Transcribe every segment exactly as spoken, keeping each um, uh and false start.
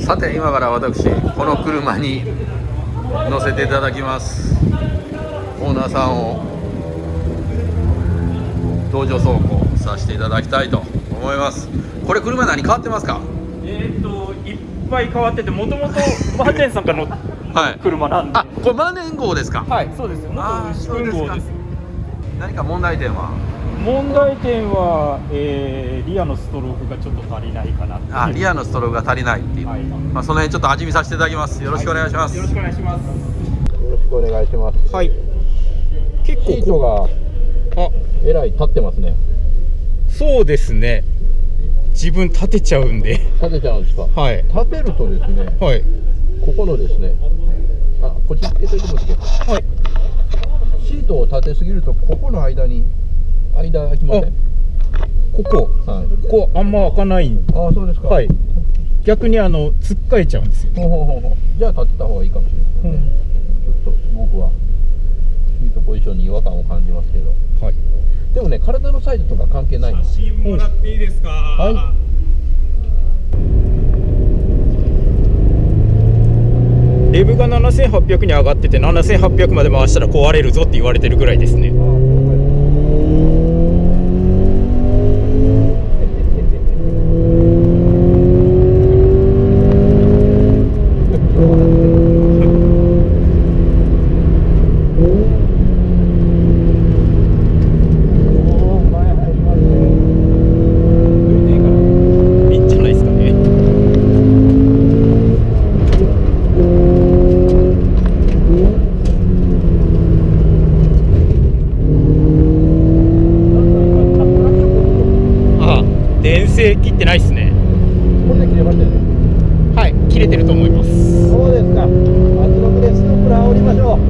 さて今から私この車に乗せていただきます。オーナーさんを道場走行させていただきたいと思います。これ車何変わってますか？えっといっぱい変わってて、もともとマーテンさんから乗った車なんで、はい、あこれマーテン号ですか？はい、そうですよ。あー、そうですか。何か問題点は？問題点は、えー、リアのストロークがちょっと足りないかなっていう。あ、リアのストロークが足りないっていう、はい、まあその辺ちょっと味見させていただきます。よろしくお願いします。よろしくお願いします。よろしくお願いします。はい、結構シートがあえらい立ってますね。そうですね、自分立てちゃうんで。立てちゃうんですか？はい。立てるとですね、はい、ここのですね、あ、こっちつけといてもらっていいですか？はい。シートを立てすぎるとここの間に間空きません。ここ、はい、ここあんま開かないんで。ああ、そうですか。はい。逆にあの突っかえちゃうんですよ。ほうほうほうほう。じゃあ立てた方がいいかもしれないですね。うん、ちょっと僕はシートポジションに違和感を感じますけど。はい。でもね、体のサイズとか関係ない。写真もらっていいですか？はい。レブがななせんはっぴゃくに上がってて、ななせんはっぴゃくまで回したら壊れるぞって言われてるぐらいですね。切ってないですね。これで切れましたよね。はい、切れてると思います。そうですか。圧力でスープラー降りましょう。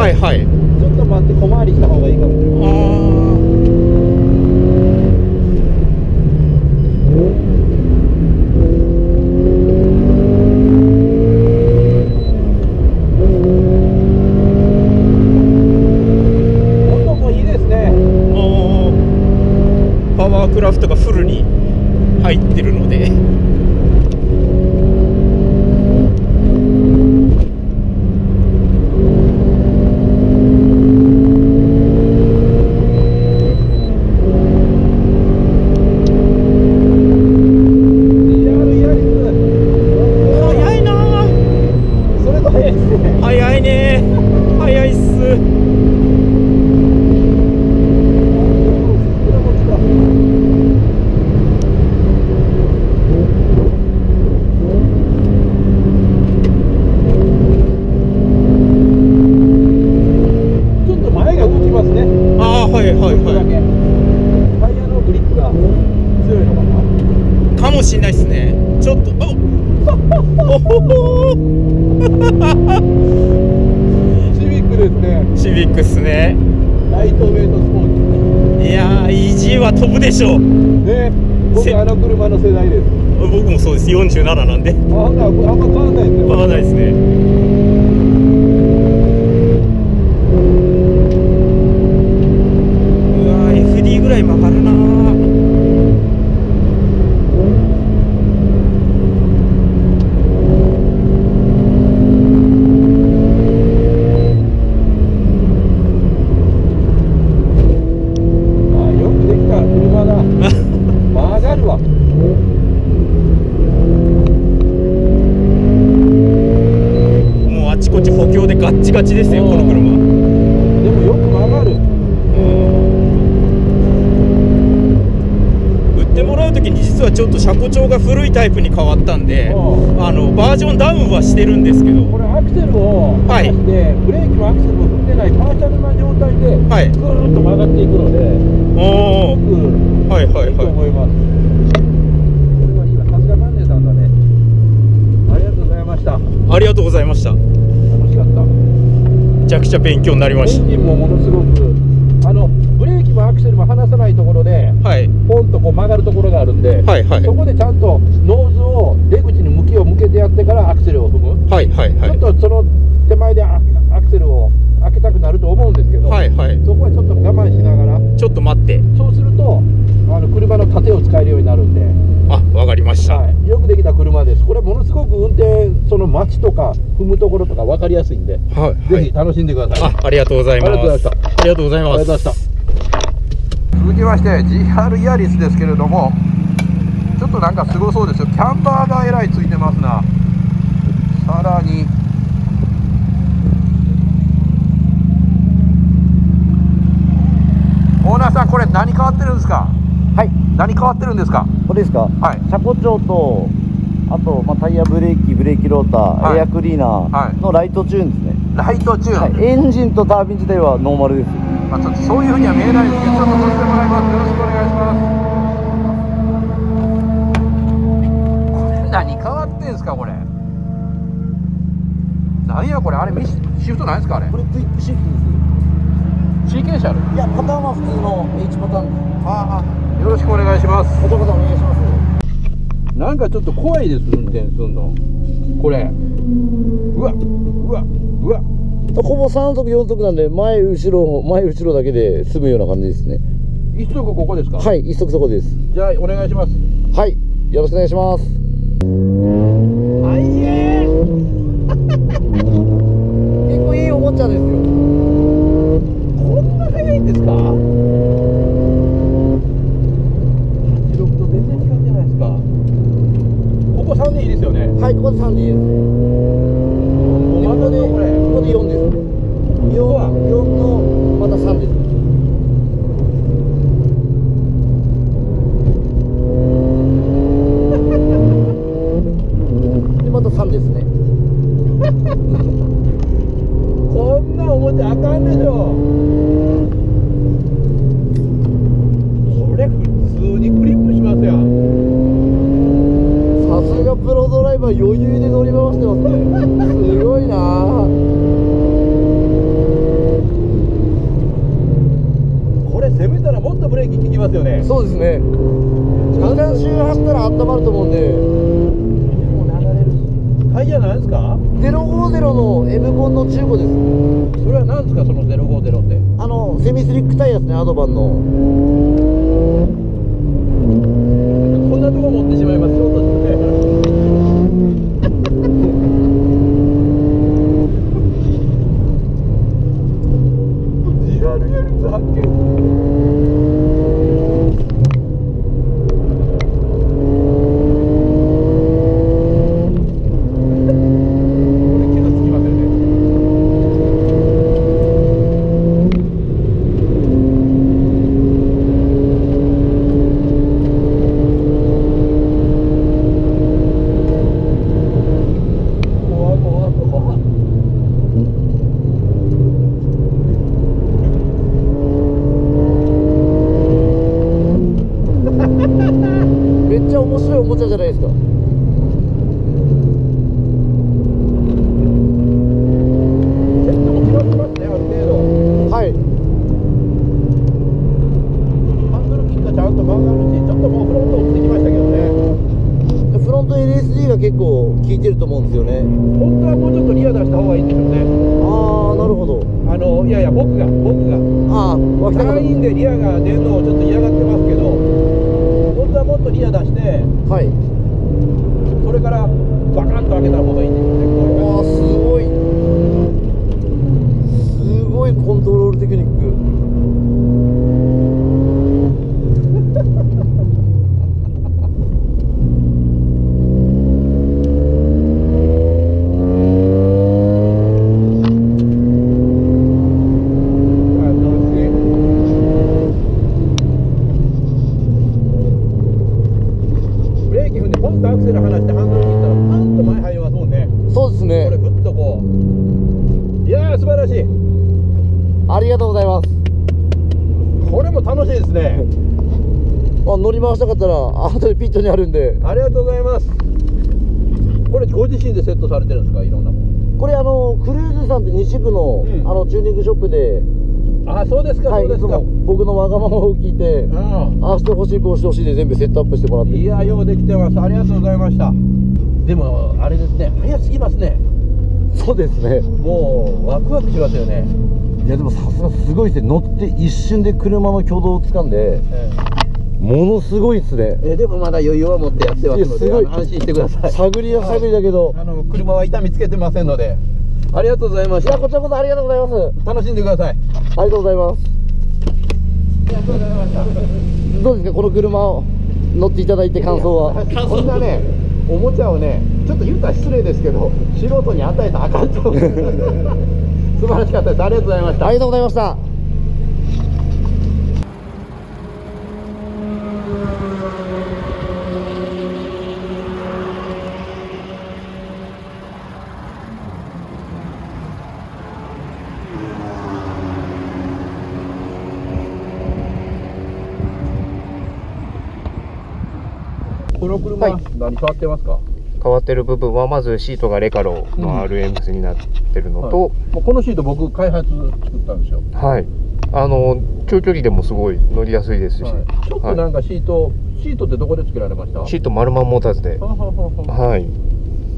はいはい、ちょっと待って、小回りした方がいいかもしれない。音もいいですね。パワークラフトがフルに入ってるので。かもしれないですね。ちょっとおシビックですね。シビックっすね。ライトウェイトスポーツ。いやー、イージーは飛ぶでしょう。ね、僕あの車の世代です。僕もそうです。よんじゅうなななんで。あんま変わんないですね。変わんないですね。ガッチガチですよ、この車。でもよく曲がる。売ってもらう時に実はちょっと車庫調が古いタイプに変わったんで、あのバージョンダウンはしてるんですけど、これアクセルを出して、はい、ブレーキもアクセルも振ってないパーシャルな状態で、はい、ぐーっと曲がっていくので、おー、はいはいはい、いいと思います。さすがマンネさんだね。ありがとうございました。ありがとうございました。楽しかった。ちゃくちゃ勉強になりました。エンジンもものすごくあのブレーキもアクセルも離さないところで、はい、ポンとこう曲がるところがあるんで、はいはい、そこでちゃんとノーズを出口に向きを向けてやってからアクセルを踏む、はいはいはい、ちょっとその手前でアクセルを開けたくなると思うんですけど、はいはい、そこはちょっと我慢しながらちょっと待って、そうするとあの車の盾を使えるようになるんで、あ、わかりました、はい、よくできた車です。これものすごく運転その街とか踏むところとか分かりやすいんで、はい、ぜひ楽しんでください。 あ, ありがとうございます。ありがとうございます。続きまして ジーアール ヤリスですけれども、ちょっとなんかすごそうですよ。キャンバーがえらいついてますな。さらにオーナーさん、これ何変わってるんですか？はい、何変わってるんですか？これですか？はい、車庫調とあと、まあ、タイヤ、ブレーキ、ブレーキローター、はい、エアクリーナーのライトチューンですね。ライトチューン、はい、エンジンとタービン自体はノーマルです。まあ、ちょっとそういうふうには見えないですけど、ちょっとさせてもらいます。よろしくお願いします。これ何変わってんすか？これ何やこれ。あれミシシフトないですか？あれこれクイックシフトです。シーケンシャル、いや、パターンは普通の H パターンです。ああ、よろしくお願いします。お願いします。なんかちょっと怖いです、運転するのこれ。うわうわうわ、ほぼさん足よん足なんで、前後ろ前後ろだけで済むような感じですね。いち足ここですか？はい、いち足そこです。じゃあお願いします。はい、よろしくお願いします。はい、えー、結構いいおもちゃですよ。こんな速いんですか？はちじゅうろくと全然違うじゃないですか。ここさんでいいですよね？はい、ここでさんでいいです。またね、これここでよんですね。よんのまたさんです。でまたさんですね。こんなおもちゃあかんでしょ。これ普通にクリップしますやん。さすがプロドライバー、余裕で乗り回してますね。すごいなぁ。これ攻めたらもっとブレーキ効きますよね。そうですね。時間周波ったら温まると思うんで。もう流れるし。タイヤなんですか？ゼロごゼロの M コンの中古です。それはなんですか、そのゼロごゼロって？あのセミスリックタイヤですね、アドバンの。こんなとこ持ってしまいますよ。ピットにあるんで。ありがとうございます。これご自身でセットされてるんですか？いろんなもの。これあのクルーズさんって西区の、うん、あのチューニングショップで、あ、そうですか、はい、そうですか。僕のわがままを聞いて、うん、ああしてほしい、こうしてほしいで全部セットアップしてもらって、いや、ようできてます。ありがとうございました。でもあれですね、早すぎますね。そうですね、もうワクワクしますよね。いや、でもさすがすごいですね。乗って一瞬で車の挙動をつかんで、ええ、ものすごいですね。えでもまだ余裕は持ってやってますので、安心してください。探りは探りだけど、はい、あの車は痛みつけてませんので、ありがとうございました。いや、こちらこそありがとうございます。楽しんでください。ありがとうございます。ありがとうございました。どうですか、この車を乗っていただいて感想は。こんなね、おもちゃをね、ちょっと言うたら失礼ですけど、素人に与えたらあかんと。素晴らしかったです。ありがとうございました。ありがとうございました。この車、はい、何変わってますか？変わってる部分は、まずシートがレカロの アールエムエス になってるのと、うん、はい、もうこのシート僕開発作ったんですよ。はい、あの長距離でもすごい乗りやすいですし、はい、ちょっとなんかシート、はい、シートってどこで作られました？シート丸まんモーターズで、はい、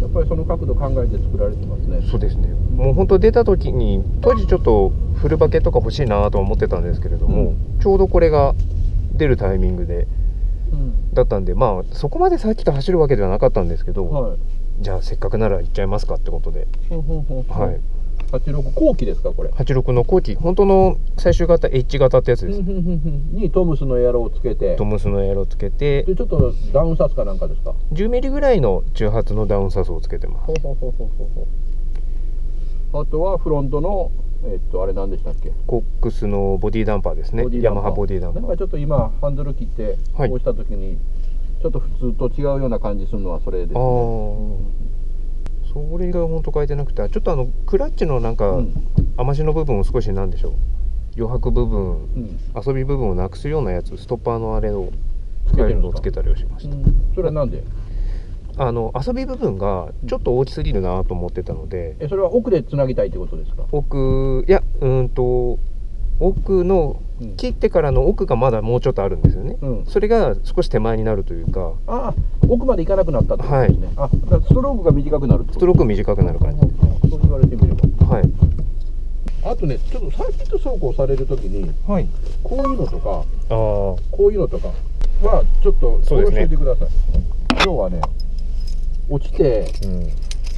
やっぱりその角度考えて作られてますね。そうですね、もう本当出た時に、当時ちょっとフルバケとか欲しいなと思ってたんですけれども、うん、ちょうどこれが出るタイミングでだったんで、まあそこまでさっきと走るわけではなかったんですけど、はい、じゃあせっかくなら行っちゃいますかってことで、はい、はちじゅうろく後期ですか、これ。はちじゅうろくの後期、本当の最終型 H 型ってやつですにトムスのエアロをつけて、トムスのエアロをつけて、でちょっとダウンサスかなんかですか、じゅうミリぐらいの中発のダウンサスをつけてます。あとはフロントのえっとあれなんでしたっけ、コックスのボディダンパーですね。ヤマハボディダンパー。なんかちょっと今ハンドル切ってこうした時にちょっと普通と違うような感じするのはそれですね。ああ、それが本当変えてなくて、ちょっとあのクラッチのなんか雨足の部分を少し、なんでしょう、余白部分、うん、遊び部分をなくすようなやつ、ストッパーのあれを使えるのをつけたりをしました。うん、それはなんで？あの遊び部分がちょっと大きすぎるなと思ってたので、えそれは奥でつなぎたいってことですか？奥、いや、うんと奥の切ってからの奥がまだもうちょっとあるんですよね、うん、それが少し手前になるというか、あ奥までいかなくなったってことですね、はい、あだストロークが短くなるってこと、ストローク短くなる感じです。そう言われてみれば、はい。あとね、ちょっとサーキット走行されるときに、はい、こういうのとか、あこういうのとかはちょっと下ろしててください、ね、今日はね落ちて、うん、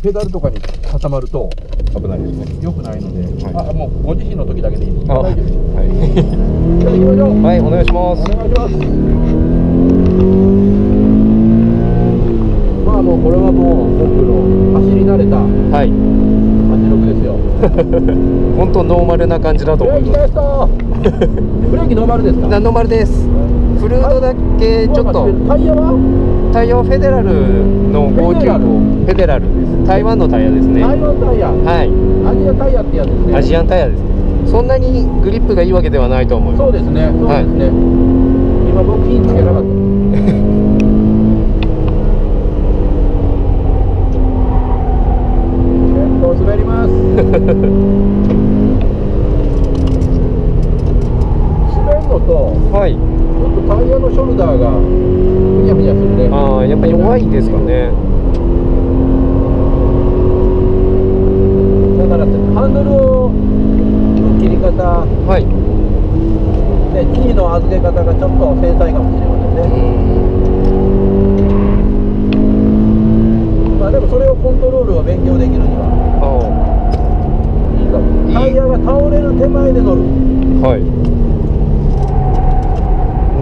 ペダルとかに挟まると危ないですね。良くないので、はい、あ、もうご自身の時だけでいいです。大丈夫です。はい。じゃあ行きましょう。はい、お願いします。お願いします。まあ、あのこれはもう僕の走り慣れたはちじゅうろくですよ。本当ノーマルな感じだと思います。ブレーキノーマルですか？ノーマルです。フルードだけちょっと。タイヤは？タイヤはフェデラルのごじゅうごフェデラルです。台湾のタイヤですね。台湾タイヤ。はい。アジアタイヤってやつですね。アジアンタイヤですね。そんなにグリップがいいわけではないと思います。そうですね。そうですね。はい、今僕ピンつけなかった。結構滑ります。滑るのと、はい。ちょっとタイヤのショルダーが。ああ、やっぱり弱いんですかね。だからハンドルを切り方、はい、でキーの預け方がちょっと繊細かもしれませんね。まあでもそれをコントロールを勉強できるにはいいかも。タイヤが倒れる手前で乗る。はい。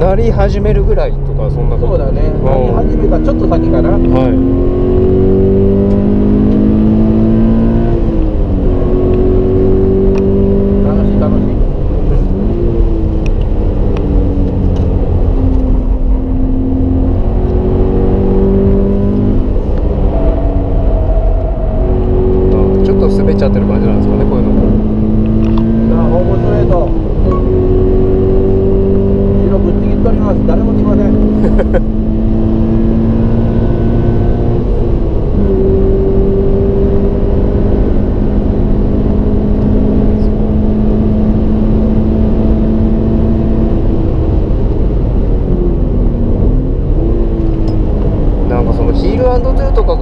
なり始めるぐらいとか、そんなこと。そうだね。なり始めたちょっと先かな。はい。楽しい楽しい。あ、ちょっと滑っちゃってる感じなんですかね、こういうのも。さあ、ホームストレート。誰も来ません。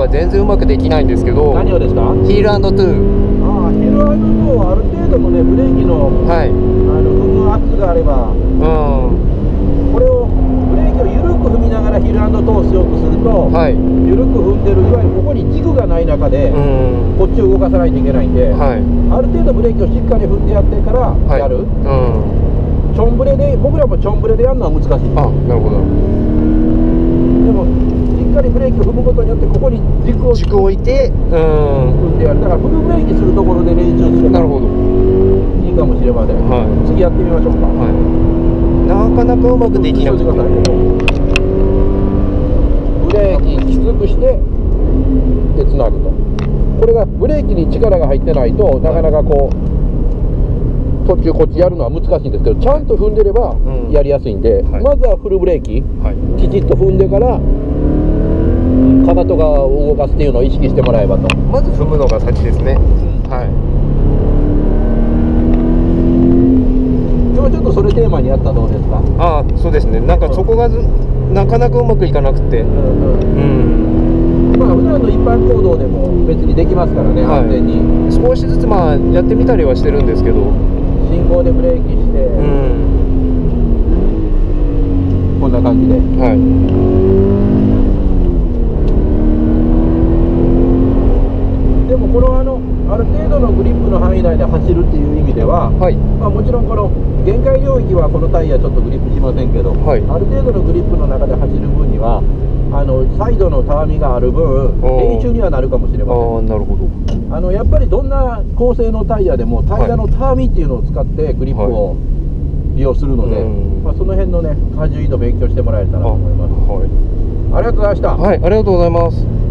は全然うまくできないんですけど。何をですか？ヒール&トゥー。ああ、ヒール&トゥーはある程度のねブレーキの、はい、あの踏む圧があれば、うん、これをブレーキを緩く踏みながらヒール&トゥーをしようとすると、はい、緩く踏んでる、いわゆるここに軸がない中で、うん、こっちを動かさないといけないんで、はい、ある程度ブレーキをしっかり踏んでやってからやる。はい、うん、チョンブレで、僕らもチョンブレでやるのは難しい。あ、なるほど。でもしっかりブレーキを踏むことによって、ここに軸を軸を置いて、うん、踏んでやる。だからフルブレーキするところで練習する。なるほど。いいかもしれません。はい、次やってみましょうか。はい、なかなかうまくできなくて。ブレーキきつくしてでつなぐと、これがブレーキに力が入ってないとなかなかこう。途中こっちやるのは難しいんですけど、ちゃんと踏んでればやりやすいんで、うん、はい、まずはフルブレーキ、はい、きちっと踏んでからかかとが動かすっていうのを意識してもらえばと。まず踏むのが先ですね。はい。でもちょっとそれテーマにあったらどうですか？ああ、そうですね。なんかそこがず、うん、なかなかうまくいかなくて、うんうん。うん、まあ普段の一般行動でも別にできますからね、はい、安全に。少しずつまあやってみたりはしてるんですけど。信号でブレーキして、うん、こんな感じで、はい、でもこのあのある程度のグリップの範囲内で走るっていう意味では、はい、まあもちろんこの限界領域はこのタイヤちょっとグリップしませんけど、はい、ある程度のグリップの中で走る分にはあのサイドのたわみがある分練習にはなるかもしれません。ああ、なるほど。あのやっぱりどんな構成のタイヤでもタイヤのターミっていうのを使ってグリップを利用するので、はい、まあその辺のね荷重移動勉強してもらえたらと思います。あ、はい、ありがとうございました。はい、ありがとうございます。